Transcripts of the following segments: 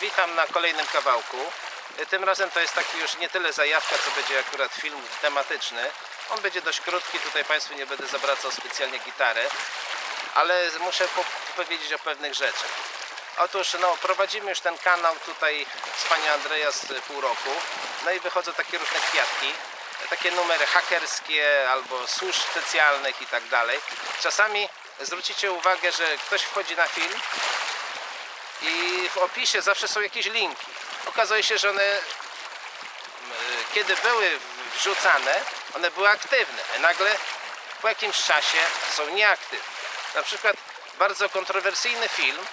Witam na kolejnym kawałku. Tym razem to jest taki już nie tyle zajawka, co będzie akurat film tematyczny. On będzie dość krótki, tutaj Państwu nie będę zawracał specjalnie gitary, ale muszę powiedzieć o pewnych rzeczach. Otóż prowadzimy już ten kanał tutaj z Pani Andreja z pół roku. No i wychodzą takie różne kwiatki, takie numery hakerskie albo służb specjalnych i tak dalej. Czasami zwrócicie uwagę, że ktoś wchodzi na film i w opisie zawsze są jakieś linki. Okazuje się, że one kiedy były wrzucane, one były aktywne, a nagle po jakimś czasie są nieaktywne. Na przykład bardzo kontrowersyjny film,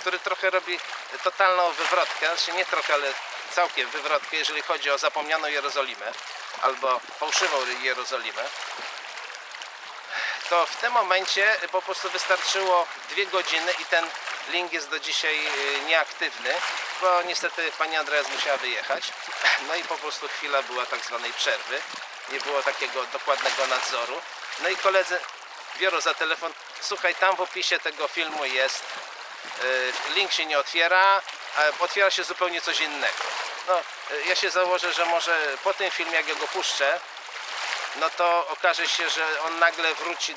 który trochę robi totalną wywrotkę, znaczy nie trochę, ale całkiem wywrotkę, jeżeli chodzi o zapomnianą Jerozolimę albo fałszywą Jerozolimę, to w tym momencie po prostu wystarczyło 2 godziny i ten link jest do dzisiaj nieaktywny, bo niestety Pani Andreja musiała wyjechać. No i po prostu chwila była tak zwanej przerwy. Nie było takiego dokładnego nadzoru. No i koledzy biorą za telefon. Słuchaj, tam w opisie tego filmu jest link się nie otwiera, a otwiera się zupełnie coś innego. No, ja się założę, że może po tym filmie, jak ja go puszczę, no to okaże się, że on nagle wróci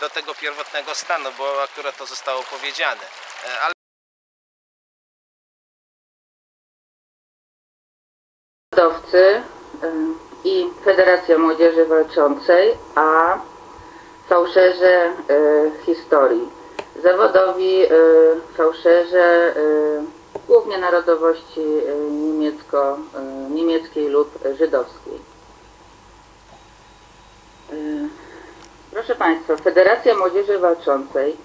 do tego pierwotnego stanu, bo akurat to zostało powiedziane. Ale sportowcy i Federacja Młodzieży Walczącej, a fałszerze historii. Zawodowi fałszerze głównie narodowości niemieckiej lub żydowskiej. Proszę Państwa, Federacja Młodzieży Walczącej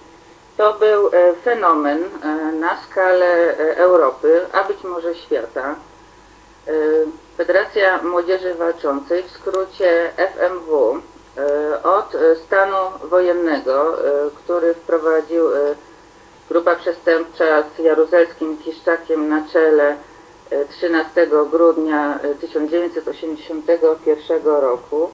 to był fenomen na skalę Europy, a być może świata. Federacja Młodzieży Walczącej, w skrócie FMW, od stanu wojennego, który wprowadził grupa przestępcza z jaruzelskim Kiszczakiem na czele 13 grudnia 1981 roku.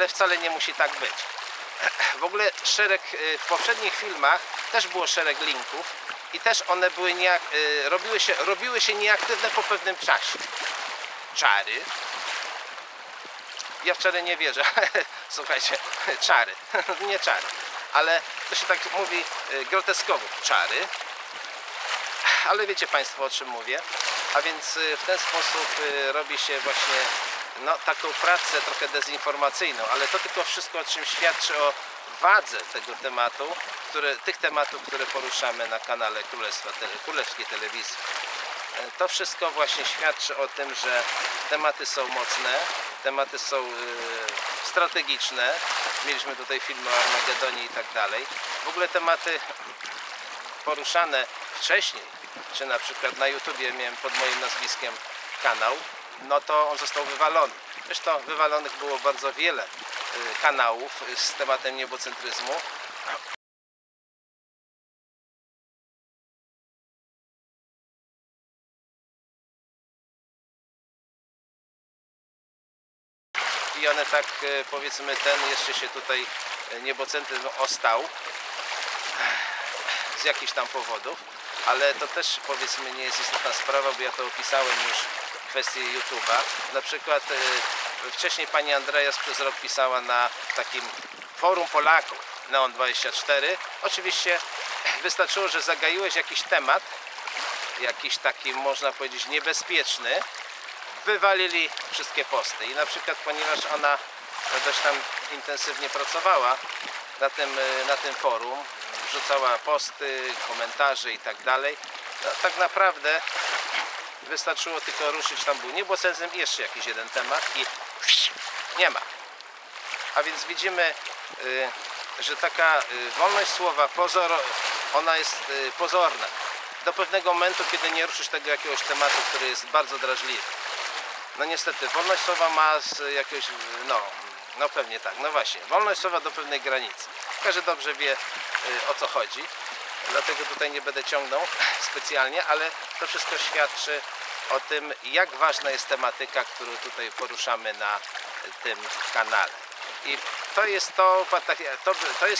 Ale wcale nie musi tak być. W ogóle w poprzednich filmach też było szereg linków i też one były robiły się nieaktywne po pewnym czasie. Czary. Ja wczoraj nie wierzę. Słuchajcie, czary. Nie czary. Ale to się tak mówi groteskowo. Czary. Ale wiecie Państwo, o czym mówię. A więc w ten sposób robi się właśnie taką pracę trochę dezinformacyjną, ale to tylko wszystko o czym świadczy o wadze tego tematu, tych tematów, które poruszamy na kanale Królewskiej Telewizji. To wszystko właśnie świadczy o tym, że tematy są mocne, tematy są strategiczne. Mieliśmy tutaj filmy o Armagedonie i tak dalej. W ogóle tematy poruszane wcześniej, czy na przykład na YouTubie miałem pod moim nazwiskiem kanał, no to on został wywalony. Zresztą wywalonych było bardzo wiele kanałów z tematem niebocentryzmu. I one tak, powiedzmy, ten jeszcze się tutaj niebocentryzm ostał z jakichś tam powodów, ale to też, powiedzmy, nie jest istotna sprawa, bo ja to opisałem już kwestii YouTube'a. Na przykład wcześniej Pani Andreja przez rok pisała na takim forum Polaków Neon24. Oczywiście wystarczyło, że zagaiłeś jakiś temat, jakiś taki można powiedzieć niebezpieczny, wywalili wszystkie posty i na przykład ponieważ ona dość tam intensywnie pracowała na tym forum, wrzucała posty, komentarze i tak dalej, no, tak naprawdę wystarczyło tylko ruszyć, tam był niebocentryzm i jeszcze jakiś jeden temat i nie ma. A więc widzimy, że taka wolność słowa, ona jest pozorna. Do pewnego momentu, kiedy nie ruszysz tego jakiegoś tematu, który jest bardzo drażliwy. No niestety, wolność słowa ma jakieś, no pewnie tak, no właśnie, wolność słowa do pewnej granicy. Każdy dobrze wie, o co chodzi. Dlatego tutaj nie będę ciągnął specjalnie, ale to wszystko świadczy o tym, jak ważna jest tematyka, którą tutaj poruszamy na tym kanale. I to jest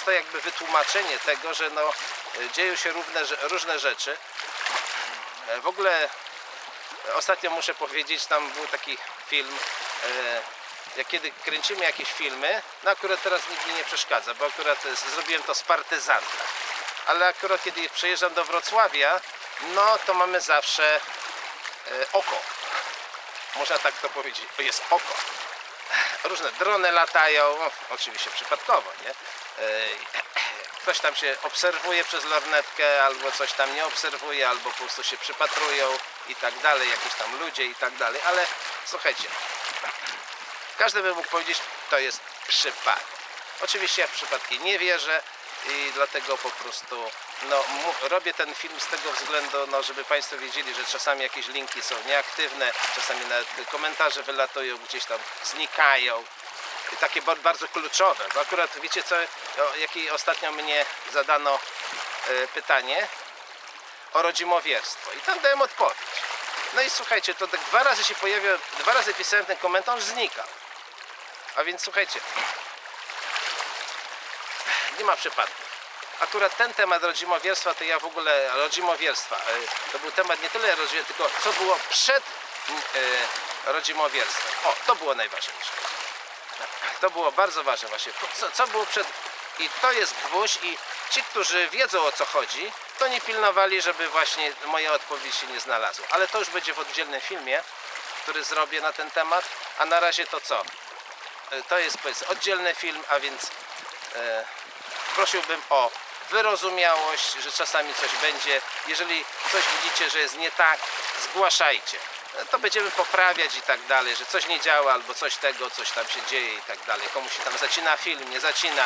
to jakby wytłumaczenie tego, że no, dzieją się różne rzeczy. W ogóle ostatnio muszę powiedzieć, tam był taki film, jak kiedy kręcimy jakieś filmy, no akurat teraz nikt mi nie przeszkadza, bo akurat zrobiłem to z partyzanta. Ale akurat kiedy przejeżdżam do Wrocławia, no to mamy zawsze oko. Można tak to powiedzieć, to jest oko. Różne drony latają, no, oczywiście przypadkowo, nie? Ktoś tam się obserwuje przez lornetkę, albo coś tam nie obserwuje, albo po prostu się przypatrują i tak dalej, jakieś tam ludzie i tak dalej, ale słuchajcie, każdy by mógł powiedzieć, to jest przypadek. Oczywiście ja w przypadki nie wierzę i dlatego po prostu no, robię ten film z tego względu, no, żeby Państwo wiedzieli, że czasami jakieś linki są nieaktywne, czasami nawet komentarze wylatują, gdzieś tam znikają. I takie bardzo kluczowe, bo akurat wiecie co, jakie ostatnio mnie zadano pytanie o rodzimowierstwo i tam dałem odpowiedź. No i słuchajcie, to tak dwa razy się pojawił, dwa razy pisałem ten komentarz, znikał. A więc słuchajcie, nie ma przypadku. Akurat ten temat rodzimowierstwa, to ja w ogóle rodzimowierstwa, to był temat nie tyle rodzimowierstwa, tylko co było przed rodzimowierstwem. O, to było najważniejsze. To było bardzo ważne właśnie, co było przed... I to jest gwóźdź i ci, którzy wiedzą o co chodzi, to nie pilnowali, żeby właśnie moja odpowiedź się nie znalazła. Ale to już będzie w oddzielnym filmie, który zrobię na ten temat. A na razie to co? To jest powiedzmy oddzielny film, a więc prosiłbym o wyrozumiałość, że czasami coś będzie. Jeżeli coś widzicie, że jest nie tak, zgłaszajcie. To będziemy poprawiać i tak dalej, że coś nie działa albo coś tego, coś tam się dzieje i tak dalej. Komuś się tam zacina film, nie zacina,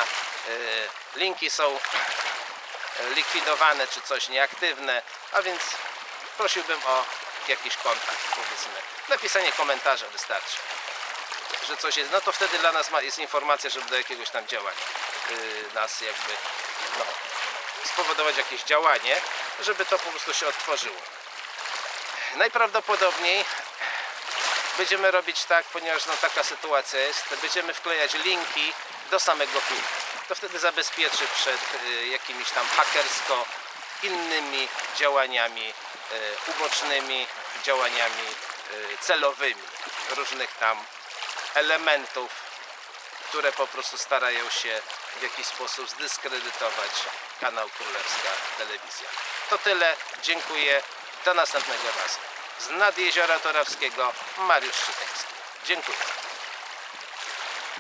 linki są likwidowane czy coś nieaktywne, a więc prosiłbym o jakiś kontakt, powiedzmy. Napisanie komentarza wystarczy, że coś jest, no to wtedy dla nas jest informacja, żeby do jakiegoś tam działania nas jakby no, spowodować jakieś działanie, żeby to po prostu się odtworzyło. Najprawdopodobniej będziemy robić tak, ponieważ no, taka sytuacja jest, będziemy wklejać linki do samego filmu. To wtedy zabezpieczy przed jakimiś tam hakersko innymi działaniami ubocznymi, działaniami celowymi różnych tam elementów, które po prostu starają się w jakiś sposób zdyskredytować kanał Królewska Telewizja. To tyle, dziękuję. Do następnego razu. Z nad Jeziora Turawskiego Mariusz Szczytyński. Dziękuję.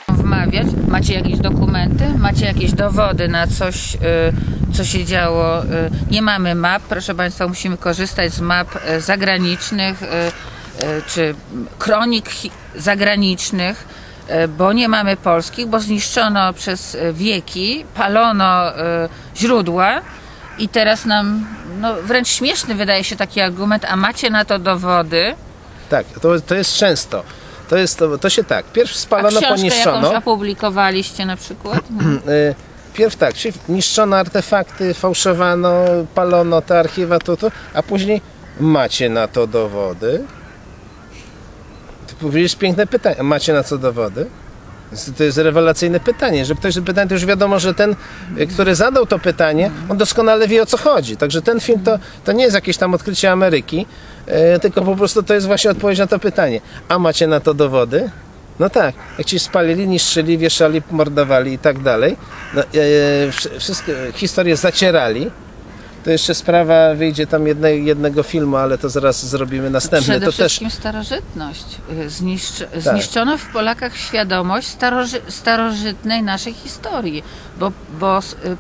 Wmawiać? Macie jakieś dokumenty? Macie jakieś dowody na coś, co się działo? Nie mamy map, proszę Państwa, musimy korzystać z map zagranicznych czy kronik zagranicznych, bo nie mamy polskich, bo zniszczono przez wieki, palono źródła. I teraz nam no, wręcz śmieszny wydaje się taki argument, a macie na to dowody? Tak, to jest często. To się tak, pierwszy spalono, a poniszczono. Jakąś opublikowaliście na przykład? Pierw tak, czyli niszczono artefakty, fałszowano, palono te archiwa, a później macie na to dowody? Ty powiedziałeś piękne pytanie, macie na co dowody? To jest rewelacyjne pytanie, że ktoś zada pytanie, to już wiadomo, że ten, który zadał to pytanie, on doskonale wie o co chodzi. Także ten film to nie jest jakieś tam odkrycie Ameryki, tylko po prostu to jest właśnie odpowiedź na to pytanie. A macie na to dowody? No tak, jak ci spalili, niszczyli, wieszali, mordowali i tak dalej. No, wszystkie historie zacierali. To jeszcze sprawa, wyjdzie tam jednego filmu, ale to zaraz zrobimy następny. Przede wszystkim też... starożytność. Zniszczono w Polakach świadomość starożytnej naszej historii, bo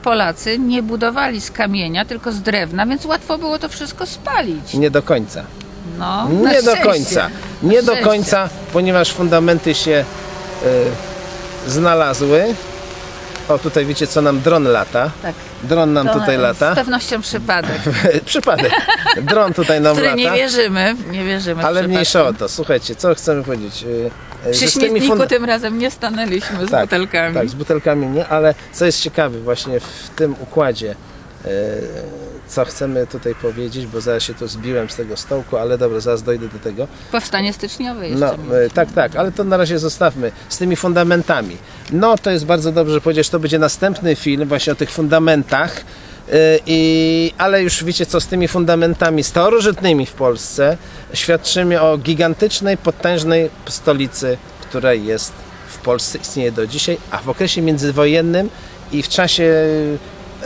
Polacy nie budowali z kamienia, tylko z drewna, więc łatwo było to wszystko spalić. Nie do końca. No, nie do końca. Nie do końca, ponieważ fundamenty się znalazły. O, tutaj wiecie co, nam dron lata. Tak. Dron nam tutaj lata. Z pewnością przypadek. Przypadek. Dron tutaj nam lata. Nie wierzymy. Ale mniejsza o to. Słuchajcie, co chcemy powiedzieć? Przy śmietniku tym razem nie stanęliśmy z butelkami. Tak, z butelkami nie, ale co jest ciekawe właśnie w tym układzie co chcemy tutaj powiedzieć, bo zaraz się to zbiłem z tego stołku, ale dobra, zaraz dojdę do tego. Powstanie styczniowe jeszcze. No, tak, tak, ale to na razie zostawmy z tymi fundamentami. No to jest bardzo dobrze powiedzieć, to będzie następny film właśnie o tych fundamentach. Ale już wiecie co, z tymi fundamentami starożytnymi w Polsce świadczymy o gigantycznej, potężnej stolicy, która jest w Polsce, istnieje do dzisiaj, a w okresie międzywojennym i w czasie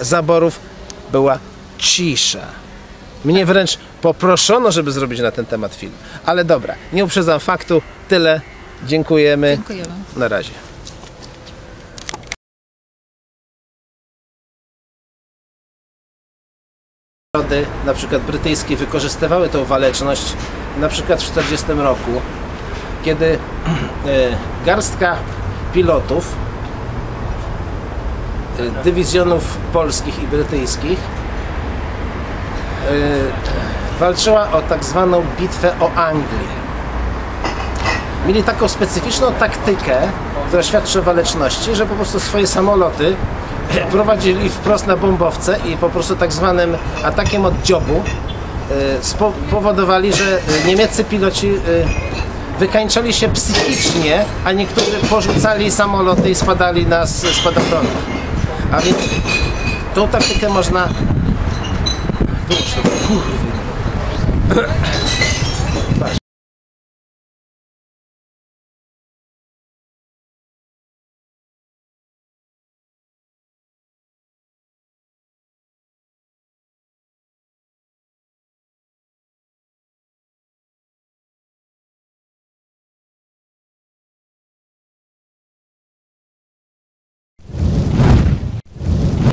zaborów była cisza. Mnie wręcz poproszono, żeby zrobić na ten temat film. Ale dobra, nie uprzedzam faktu, tyle. Dziękujemy. Dziękujemy. Na razie. Narody, na przykład brytyjskie, wykorzystywały tą waleczność na przykład w 40 roku, kiedy garstka pilotów dywizjonów polskich i brytyjskich walczyła o tak zwaną bitwę o Anglię. Mieli taką specyficzną taktykę, która świadczy o waleczności, że po prostu swoje samoloty prowadzili wprost na bombowce i po prostu tak zwanym atakiem od dziobu spowodowali, że niemieccy piloci wykańczali się psychicznie, a niektórzy porzucali samoloty i spadali na spadochronach. A więc tą taktykę można...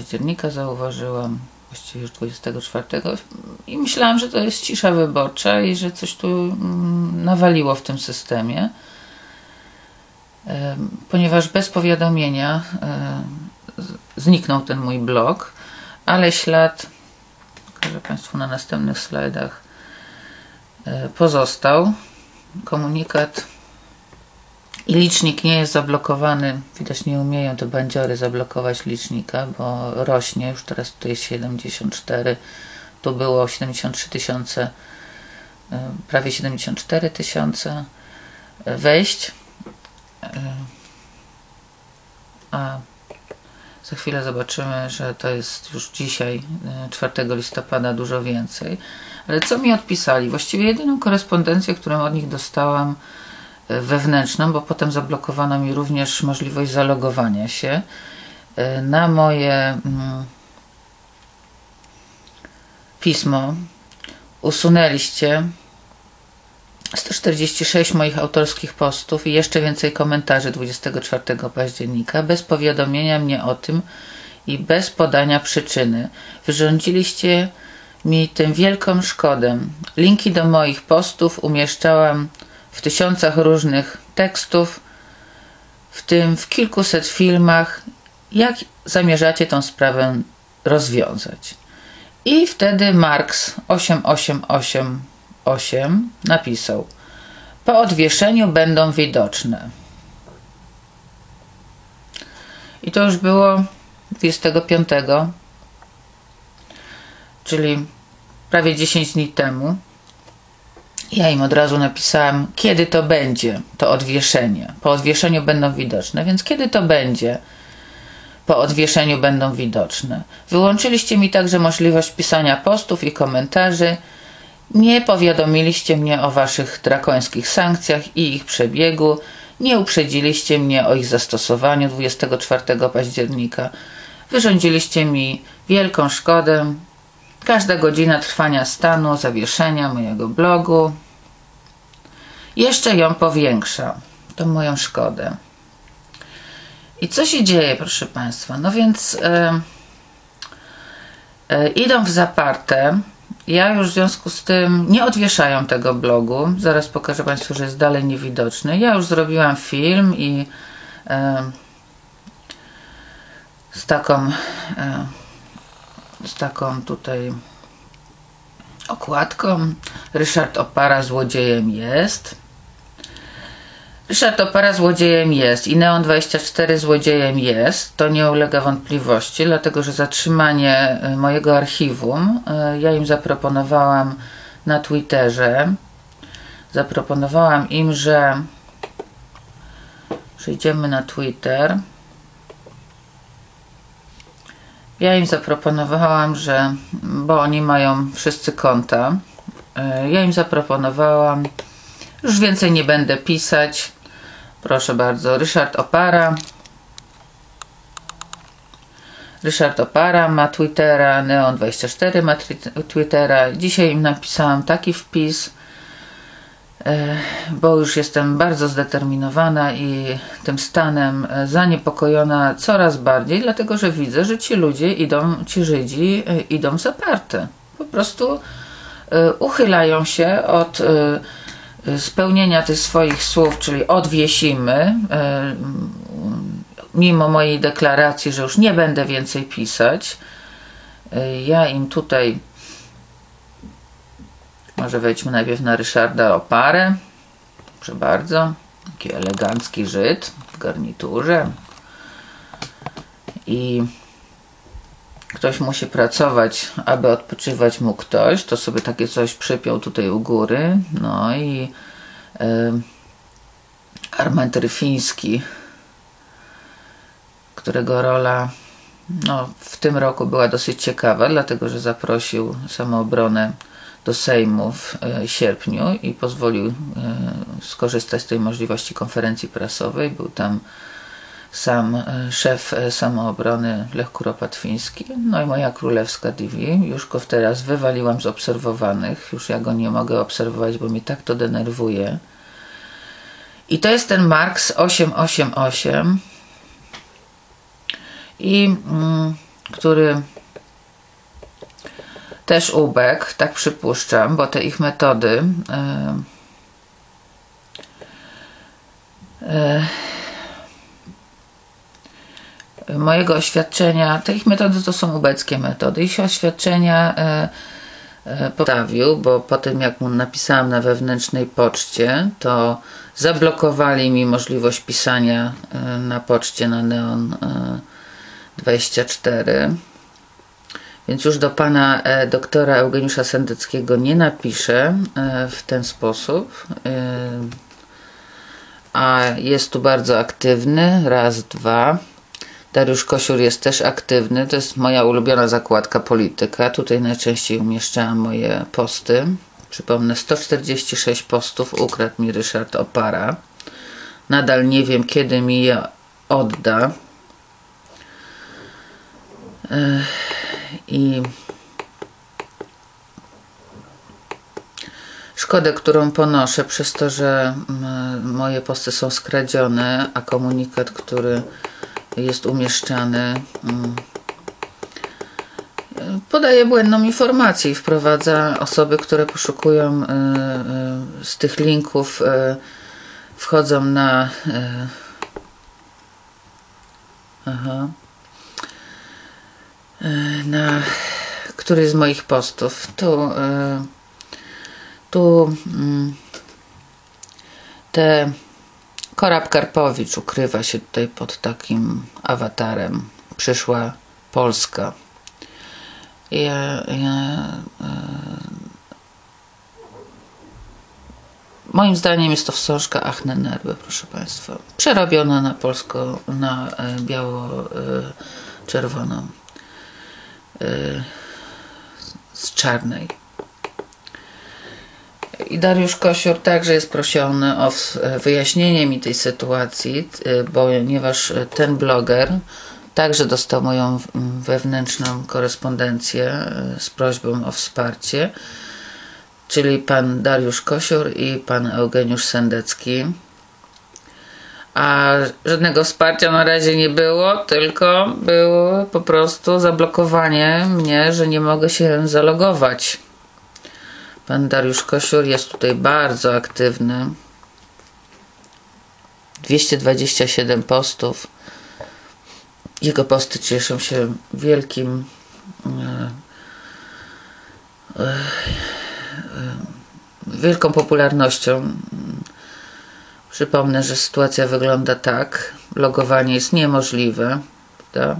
Października zauważyłam, właściwie już 24, i myślałam, że to jest cisza wyborcza i że coś tu nawaliło w tym systemie, ponieważ bez powiadomienia zniknął ten mój blog, ale ślad, pokażę Państwu na następnych slajdach, pozostał. Komunikat i licznik nie jest zablokowany, widać nie umieją te bandziory zablokować licznika, bo rośnie, już teraz tu jest 74, tu było 73 000, prawie 74 000 wejść, a za chwilę zobaczymy, że to jest już dzisiaj, 4 listopada, dużo więcej. Ale co mi odpisali? Właściwie jedyną korespondencję, którą od nich dostałam, wewnętrzną, bo potem zablokowano mi również możliwość zalogowania się na moje pismo. Usunęliście 146 moich autorskich postów i jeszcze więcej komentarzy 24 października bez powiadomienia mnie o tym i bez podania przyczyny. Wyrządziliście mi tym wielką szkodę. Linki do moich postów umieszczałam w tysiącach różnych tekstów, w tym w kilkuset filmach, jak zamierzacie tą sprawę rozwiązać. I wtedy Marx 8888 napisał: po odwieszeniu będą widoczne. I to już było 25, czyli prawie 10 dni temu. Ja im od razu napisałam, kiedy to będzie, to odwieszenie. Po odwieszeniu będą widoczne, więc kiedy to będzie, po odwieszeniu będą widoczne. Wyłączyliście mi także możliwość pisania postów i komentarzy. Nie powiadomiliście mnie o waszych drakońskich sankcjach i ich przebiegu. Nie uprzedziliście mnie o ich zastosowaniu 24 października. Wyrządziliście mi wielką szkodę. Każda godzina trwania stanu zawieszenia mojego blogu jeszcze ją powiększa, tą moją szkodę. I co się dzieje, proszę Państwa? No więc idą w zaparte. Ja już w związku z tym nie odwieszają tego blogu. Zaraz pokażę Państwu, że jest dalej niewidoczny. Ja już zrobiłam film i z taką tutaj okładką: Ryszard Opara złodziejem jest. Ryszard Opara złodziejem jest i Neon24 złodziejem jest, to nie ulega wątpliwości, dlatego że zatrzymanie mojego archiwum ja im zaproponowałam na Twitterze. Zaproponowałam im, że przyjdziemy na Twitter. Ja im zaproponowałam, że, bo oni mają wszyscy konta, ja im zaproponowałam, już więcej nie będę pisać. Proszę bardzo, Ryszard Opara ma Twittera, Neon24 ma Twittera. Dzisiaj im napisałam taki wpis, bo już jestem bardzo zdeterminowana i tym stanem zaniepokojona coraz bardziej, dlatego że widzę, że ci ludzie idą, ci Żydzi idą zaparte. Po prostu uchylają się od spełnienia tych swoich słów, czyli odwiesimy, mimo mojej deklaracji, że już nie będę więcej pisać. Ja im tutaj, może wejdźmy najpierw na Ryszarda Oparę, proszę bardzo, taki elegancki Żyd w garniturze, i ktoś musi pracować, aby odpoczywać mu ktoś, to sobie takie coś przypiął tutaj u góry. No i Armentyfiński, którego rola no, w tym roku była dosyć ciekawa, dlatego że zaprosił Samoobronę do Sejmu w sierpniu i pozwolił skorzystać z tej możliwości konferencji prasowej. Był tam sam szef Samoobrony Lech Kuropatwiński, no i moja królewska TV. Już go teraz wywaliłam z obserwowanych, już ja go nie mogę obserwować, bo mi tak to denerwuje. I to jest ten Marks 888, i który też ubek, tak przypuszczam, bo te ich metody mojego oświadczenia, te ich metody to są ubeckie metody, ich oświadczenia postawił, bo po tym jak mu napisałam na wewnętrznej poczcie, to zablokowali mi możliwość pisania na poczcie na Neon24. Więc już do pana doktora Eugeniusza Sendeckiego nie napiszę w ten sposób. A jest tu bardzo aktywny, raz, dwa. Dariusz Kosiur jest też aktywny, to jest moja ulubiona zakładka polityka. Tutaj najczęściej umieszczałam moje posty. Przypomnę, 146 postów ukradł mi Ryszard Opara. Nadal nie wiem, kiedy mi je odda. I szkodę, którą ponoszę przez to, że moje posty są skradzione, a komunikat, który jest umieszczany, podaje błędną informację i wprowadza osoby, które poszukują z tych linków, wchodzą na na który z moich postów. Tu te Korab-Karpowicz ukrywa się tutaj pod takim awatarem. Przyszła Polska. Moim zdaniem jest to wstążka Ahnenerbe, proszę Państwa. Przerobiona na polsko, na biało-czerwoną. Z czarnej. I Dariusz Kosiur także jest proszony o wyjaśnienie mi tej sytuacji, ponieważ ten bloger także dostał moją wewnętrzną korespondencję z prośbą o wsparcie, czyli pan Dariusz Kosiur i pan Eugeniusz Sendecki. A żadnego wsparcia na razie nie było, tylko było po prostu zablokowanie mnie, że nie mogę się zalogować. Pan Dariusz Kosiur jest tutaj bardzo aktywny. 227 postów. Jego posty cieszą się wielkim wielką popularnością. Przypomnę, że sytuacja wygląda tak. Logowanie jest niemożliwe. Prawda?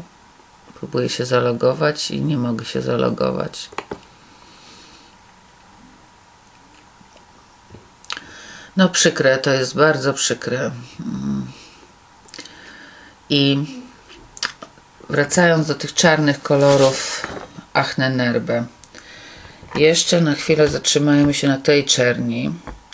Próbuję się zalogować i nie mogę się zalogować. No przykre, to jest bardzo przykre. I wracając do tych czarnych kolorów Ahnenerbe. Jeszcze na chwilę zatrzymajmy się na tej czerni.